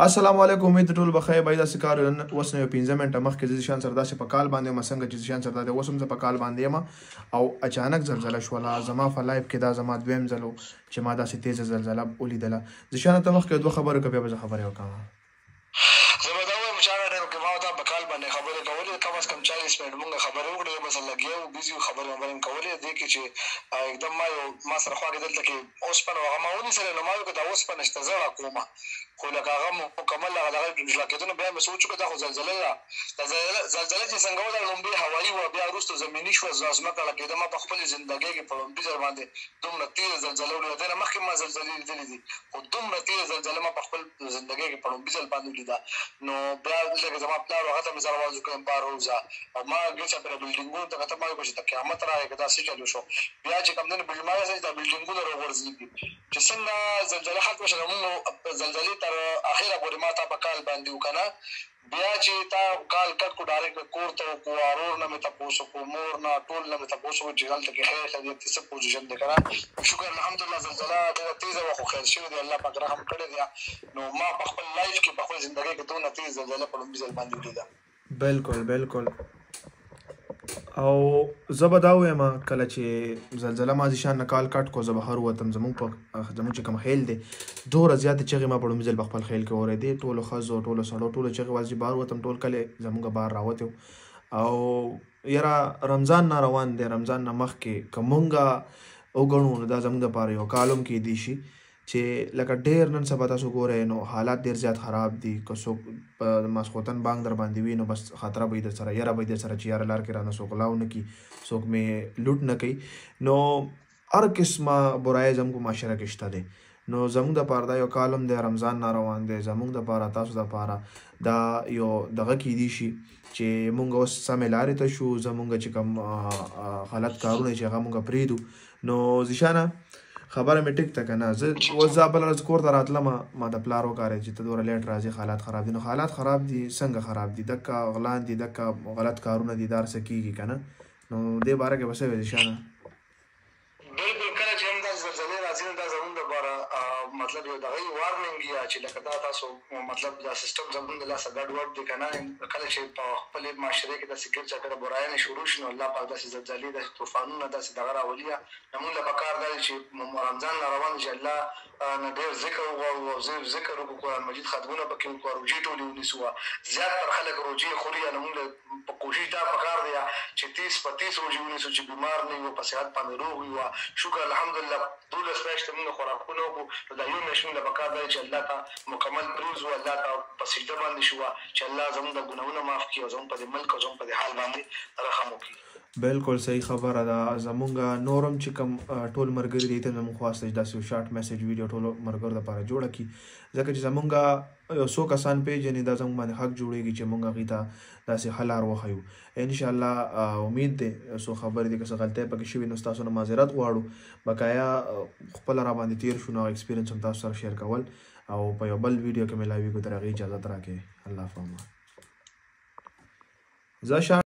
السلام علیکم. امید ټول بخیر بای دا سکار وسنه 15 منټه مخکې د شان سردا چې په کال باندې ما څنګه چې شان سردا د وسم ز په کال باندې ما او اچانک زلزلہ شو لا زما په لایف کې دا زما دویم زلو چې ما دا سې تیز زلزلہ ولیدله د شان ته مخکې دوه خبرو کې به خبرې وکړم. زما دا وایم چې دا کې ما دا په کال باندې خبرې کولې کم از کم 40 منټ مونږ خبرې وکړې بس لګیو بیزیو خبرې باندې کولې دې کې چې اکدم ما سره خو دلته کې اوس په هغه ماونی سره نو ما یو دا اوس په نشته زړه کومه خو لکه هغه مکمل هغه دغه جلا کېدنه بیا مې سوچ وکړه دا خو زلزله ده زلزله چې څنګه وه دا لومړی هوایي وه بیا وروسته زمیني شوه ځمکه لګېده ما په خپلې زندګۍ کې په لومړي ځل باندې دومره تېزه زلزله ولیده نه مخکې ما زلزلې لیدلې دي خو دومره تېزه زلزله ما په خپل زندګۍ کې په لومړي ځل باندې ولیده نو بیا لکه زما پلار هغه ته مې زر آواز وکړم بار ووځه او ما ګرځه پرې بلډینګونو ته کتل ما وکړه چې دا قیامت راغی که داسې چلو شو بیا چې کوم دنې بلډ ما وسه دا بلډینګونه راغورځېږي چې څنګه زلزله ختمه شوه نو زلزلې ته اخیرا پورې ما تا په کال باندې وکنه بیا چې تا کال کټ کو ډایرکټ کور ته کو ارور نه مې تاسو کو مور نه ټول نه مې تاسو کو جګل ته کې خیر خدمت څه پوزیشن ده کنه شکر الحمدلله زلزلہ ډېر تیزه واخو خیر شو دی الله پاک رحم کړی دی نو ما په خپل لایف کې په خپل ژوندۍ کې دوه تیز زلزلہ په لومړي باندې ولیدا بالکل بالکل او زبداوې ما کله چې زلزلہ ما ځشان نکال کټ کو زبهر وطن زمو په زمو چې کوم خیل دی دوره زیات چغه ما پړو مزل بخپل خیل کې اورې دی ټولو خزو ټولو سړو ټولو چغه واځي بار وتم ټول کله زمونږه بار راوته او یرا رمضان نه روان دی رمضان نه مخ کې کومونګه وګڼو دا زمونږه پاره یو کالم کې دی شي چې لکه ډېر نن سبا تاسو ګورئ نو حالات ډېر زیات خراب دي که څوک ماسخوتن بانک در باندې وي نو بس خطره به در سره یاره به در سره چې یاره لار کې رانه څوک غلاو نه کي څوک مې لوټ نه کوي نو هر قسمه برایې زمونږ معاشره کې شته دی نو زموږ د پاره دا یو کالم دی رمضان نه روان دی زموږ د پاره تاسو د پاره دا یو دغه کیدی شي چې مونږ اوس سمې لارې ته شو زموږ چې کوم حالت کارونه چې هغه مونږ پرېږدو نو زیشانه خبره مې ټیک ده که نه زه اوس زه بله ورځ کور ته راتلمه ما د پلار وکارې چې ته دومره لیټ راځي حالات خراب دي نو حالات خراب دي څنګه خراب دي دکه غلان دي دکه غلط کارونه دي دا هر څه کېږي که نه نو دې باره کې به څه وی زیشانه مطلب یو دغه وارننګ یا چې لکه دا تاسو مطلب دا سیستم زموږ د لاسه ګډوډ دی که نه کله چې په خپل معاشره کې داسې ګرد چکره برایانې شروع شي نو الله پاک داسې زلزلې داسې طوفانونه داسې دغه راولي نو موږ له پکار دا چې رمضان نه روان چې الله نه ډېر ذکر وغواړو او ذکر وکړو قرآن مجید ختمونه پکې وکړو روژې ټولې ونیسو زیات تر خلک روژې خوري نو موږ په کوشش دا پکار دی چې 30 روژې ونیسو چې بیمار نه یو په صحت باندې روغ یو شکر الحمدلله دولس میاشتې موږ خوراکونه وکړو دا یو میاشت موږ له پکار دی چې الله ته مکمل پروز و الله ته په سجده باندې شو چې الله زموږ د ګناهونه معاف کړي او زموږ په دې ملک او زموږ په دې حال باندې رحم وکړي. بالکل صحیح خبره ده زموږ نورم چې کوم ټول مرګري دي ته موږ خواسته چې داسې یو شارټ میسج ویډیو ټولو مرګرو لپاره جوړه کړي ځکه چې زموږ یو څو کسان پیژني دا زموږ باندې حق جوړېږي چې موږ هغې ته داسې ښه لار وښیو انشاءالله امید دی څو خبرې دي که څه غلطۍ پکې شوي نو ستاسو نه معذرت غواړو بقایا خپله را باندې تېر شو نو اکسپیرینس هم تاسو سره شیر کول او په یو بل ویډیو کې مې لاویږو تر هغې اجازت راکړئ الله فامان.